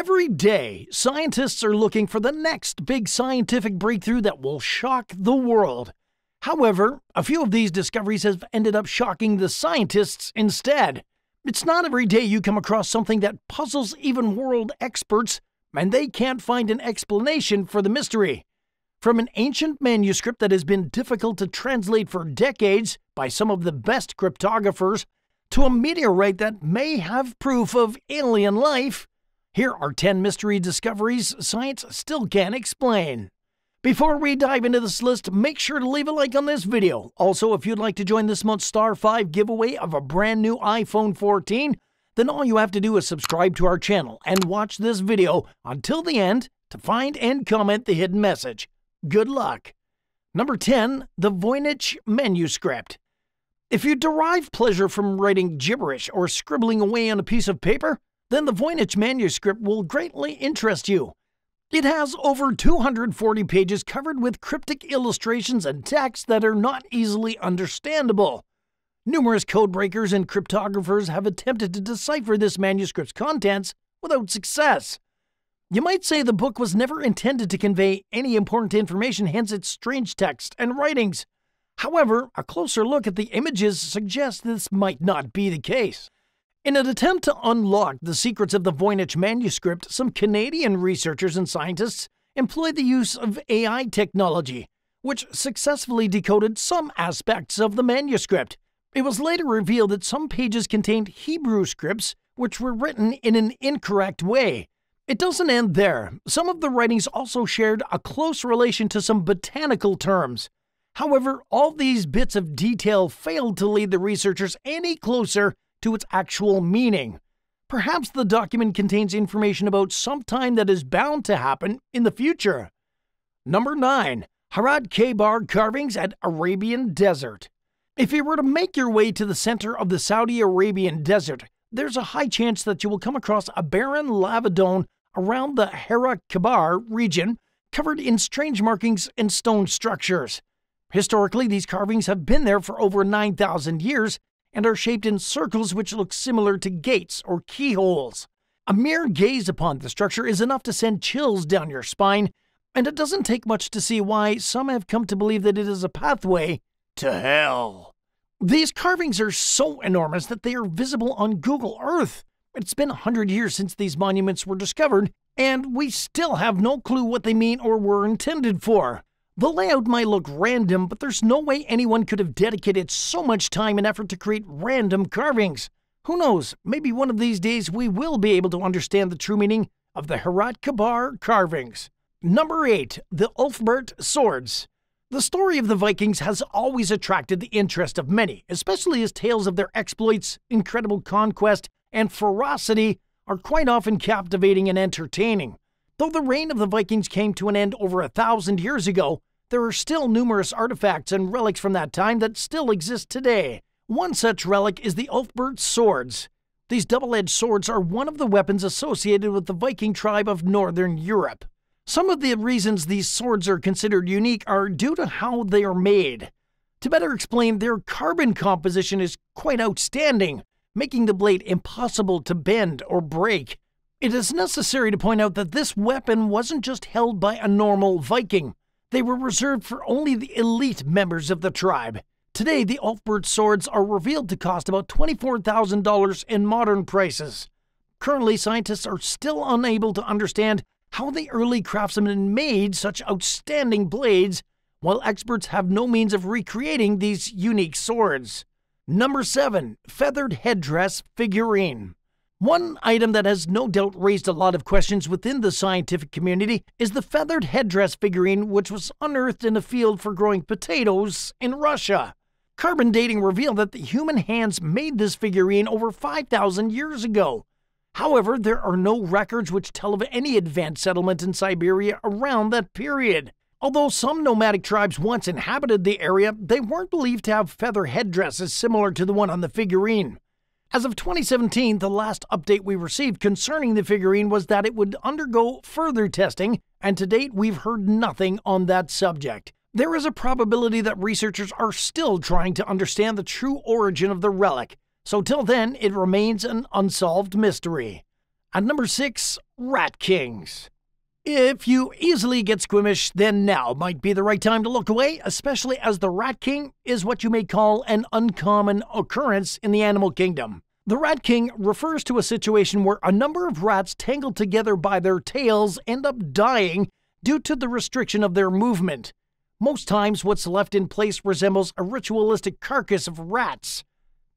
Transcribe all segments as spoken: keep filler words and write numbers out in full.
Every day, scientists are looking for the next big scientific breakthrough that will shock the world. However, a few of these discoveries have ended up shocking the scientists instead. It's not every day you come across something that puzzles even world experts, and they can't find an explanation for the mystery. From an ancient manuscript that has been difficult to translate for decades by some of the best cryptographers, to a meteorite that may have proof of alien life, here are ten mystery discoveries science still can't explain. Before we dive into this list, make sure to leave a like on this video. Also, if you'd like to join this month's Star five giveaway of a brand new iPhone fourteen, then all you have to do is subscribe to our channel and watch this video until the end to find and comment the hidden message. Good luck! Number ten. The Voynich Manuscript. If you derive pleasure from writing gibberish or scribbling away on a piece of paper, then the Voynich manuscript will greatly interest you. It has over two hundred forty pages covered with cryptic illustrations and texts that are not easily understandable. Numerous codebreakers and cryptographers have attempted to decipher this manuscript's contents without success. You might say the book was never intended to convey any important information, hence its strange text and writings. However, a closer look at the images suggests this might not be the case. In an attempt to unlock the secrets of the Voynich manuscript, some Canadian researchers and scientists employed the use of A I technology, which successfully decoded some aspects of the manuscript. It was later revealed that some pages contained Hebrew scripts, which were written in an incorrect way. It doesn't end there. Some of the writings also shared a close relation to some botanical terms. However, all these bits of detail failed to lead the researchers any closer to its actual meaning. Perhaps the document contains information about some time that is bound to happen in the future. Number nine. Harrat Khaybar carvings at Arabian Desert. If you were to make your way to the center of the Saudi Arabian Desert, there's a high chance that you will come across a barren lava dome around the Harrat Khaybar region, covered in strange markings and stone structures. Historically, these carvings have been there for over nine thousand years, and are shaped in circles which look similar to gates or keyholes. A mere gaze upon the structure is enough to send chills down your spine, and it doesn't take much to see why some have come to believe that it is a pathway to hell. These carvings are so enormous that they are visible on Google Earth. It's been one hundred years since these monuments were discovered, and we still have no clue what they mean or were intended for. The layout might look random, but there's no way anyone could have dedicated so much time and effort to create random carvings. Who knows, maybe one of these days we will be able to understand the true meaning of the Harrat Khaybar carvings. Number eight. The Ulfberht Swords. The story of the Vikings has always attracted the interest of many, especially as tales of their exploits, incredible conquest, and ferocity are quite often captivating and entertaining. Though the reign of the Vikings came to an end over a thousand years ago, there are still numerous artifacts and relics from that time that still exist today. One such relic is the Ulfberht swords. These double-edged swords are one of the weapons associated with the Viking tribe of Northern Europe. Some of the reasons these swords are considered unique are due to how they are made. To better explain, their carbon composition is quite outstanding, making the blade impossible to bend or break. It is necessary to point out that this weapon wasn't just held by a normal Viking. They were reserved for only the elite members of the tribe. Today, the Ulfberht swords are revealed to cost about twenty-four thousand dollars in modern prices. Currently, scientists are still unable to understand how the early craftsmen made such outstanding blades, while experts have no means of recreating these unique swords. Number seven. Feathered headdress figurine. One item that has no doubt raised a lot of questions within the scientific community is the feathered headdress figurine, which was unearthed in a field for growing potatoes in Russia. Carbon dating revealed that the human hands made this figurine over five thousand years ago. However, there are no records which tell of any advanced settlement in Siberia around that period. Although some nomadic tribes once inhabited the area, they weren't believed to have feather headdresses similar to the one on the figurine. As of twenty seventeen, the last update we received concerning the figurine was that it would undergo further testing, and to date we've heard nothing on that subject. There is a probability that researchers are still trying to understand the true origin of the relic, so till then it remains an unsolved mystery. And number six, Rat Kings. If you easily get squeamish, then now might be the right time to look away, especially as the Rat King is what you may call an uncommon occurrence in the animal kingdom. The Rat King refers to a situation where a number of rats tangled together by their tails end up dying due to the restriction of their movement. Most times, what's left in place resembles a ritualistic carcass of rats.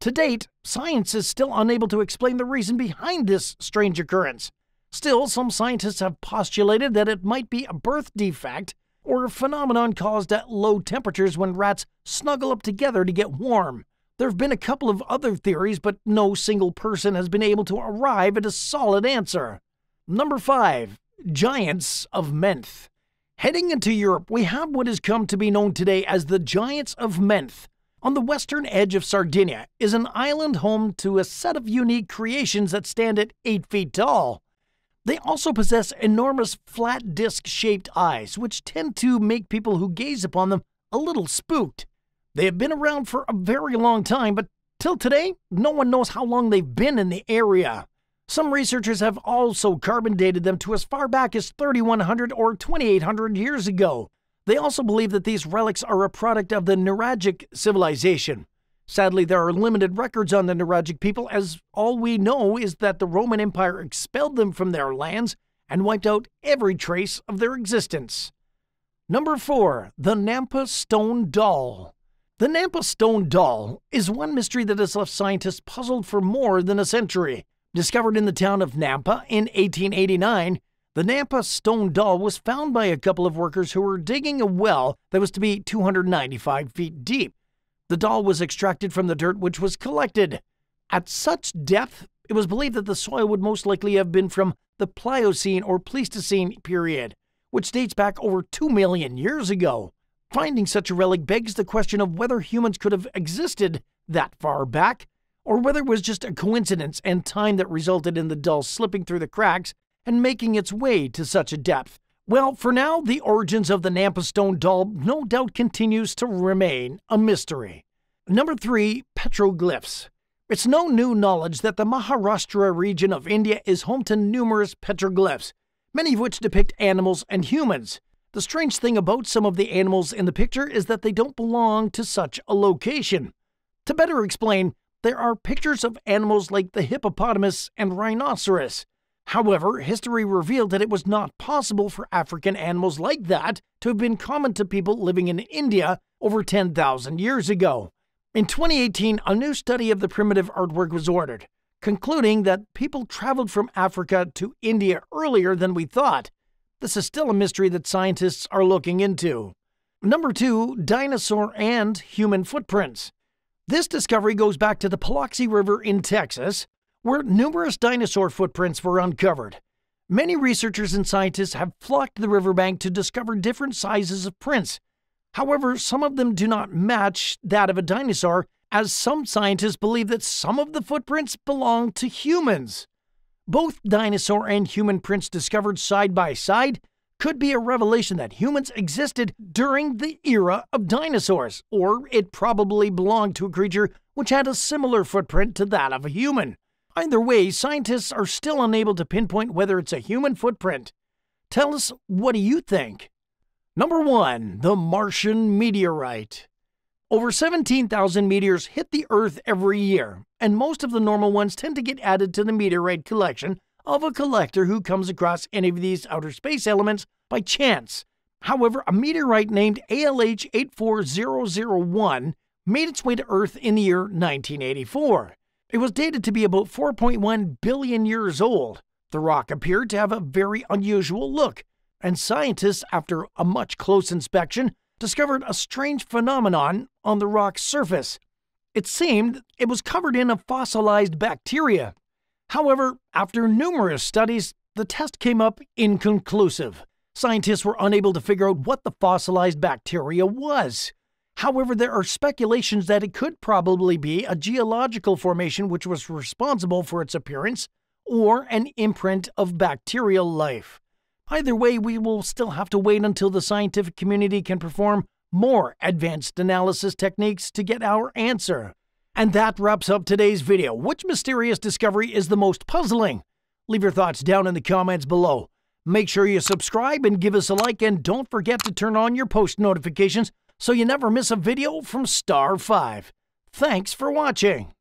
To date, science is still unable to explain the reason behind this strange occurrence. Still, some scientists have postulated that it might be a birth defect or a phenomenon caused at low temperatures when rats snuggle up together to get warm. There have been a couple of other theories, but no single person has been able to arrive at a solid answer. Number five. Giants of Mont'e. Heading into Europe, we have what has come to be known today as the Giants of Mont'e. On the western edge of Sardinia is an island home to a set of unique creations that stand at eight feet tall. They also possess enormous flat disc-shaped eyes, which tend to make people who gaze upon them a little spooked. They have been around for a very long time, but till today, no one knows how long they've been in the area. Some researchers have also carbon dated them to as far back as thirty-one hundred or twenty-eight hundred years ago. They also believe that these relics are a product of the Nuragic civilization. Sadly, there are limited records on the Nuragic people, as all we know is that the Roman Empire expelled them from their lands and wiped out every trace of their existence. Number four. The Nampa Stone Doll. The Nampa Stone Doll is one mystery that has left scientists puzzled for more than a century. Discovered in the town of Nampa in eighteen eighty-nine, the Nampa Stone Doll was found by a couple of workers who were digging a well that was to be two hundred ninety-five feet deep. The doll was extracted from the dirt which was collected. At such depth, it was believed that the soil would most likely have been from the Pliocene or Pleistocene period, which dates back over two million years ago. Finding such a relic begs the question of whether humans could have existed that far back, or whether it was just a coincidence and time that resulted in the doll slipping through the cracks and making its way to such a depth. Well, for now, the origins of the Nampa Stone Doll no doubt continues to remain a mystery. Number three. Petroglyphs. It's no new knowledge that the Maharashtra region of India is home to numerous petroglyphs, many of which depict animals and humans. The strange thing about some of the animals in the picture is that they don't belong to such a location. To better explain, there are pictures of animals like the hippopotamus and rhinoceros. However, history revealed that it was not possible for African animals like that to have been common to people living in India over ten thousand years ago. In twenty eighteen, a new study of the primitive artwork was ordered, concluding that people traveled from Africa to India earlier than we thought. This is still a mystery that scientists are looking into. Number two. Dinosaur and Human Footprints. This discovery goes back to the Paluxy River in Texas, where numerous dinosaur footprints were uncovered. Many researchers and scientists have flocked to the riverbank to discover different sizes of prints. However, some of them do not match that of a dinosaur, as some scientists believe that some of the footprints belong to humans. Both dinosaur and human prints discovered side by side could be a revelation that humans existed during the era of dinosaurs, or it probably belonged to a creature which had a similar footprint to that of a human. Either way, scientists are still unable to pinpoint whether it's a human footprint. Tell us, what do you think? Number one. The Martian Meteorite. Over seventeen thousand meteors hit the Earth every year, and most of the normal ones tend to get added to the meteorite collection of a collector who comes across any of these outer space elements by chance. However, a meteorite named A L H eight four zero zero one made its way to Earth in the year nineteen eighty-four. It was dated to be about four point one billion years old. The rock appeared to have a very unusual look, and scientists, after a much close inspection, discovered a strange phenomenon on the rock's surface. It seemed it was covered in a fossilized bacteria. However, after numerous studies, the test came up inconclusive. Scientists were unable to figure out what the fossilized bacteria was. However, there are speculations that it could probably be a geological formation which was responsible for its appearance, or an imprint of bacterial life. Either way, we will still have to wait until the scientific community can perform more advanced analysis techniques to get our answer. And that wraps up today's video. Which mysterious discovery is the most puzzling? Leave your thoughts down in the comments below. Make sure you subscribe and give us a like, and don't forget to turn on your post notifications so you never miss a video from Star five. Thanks for watching.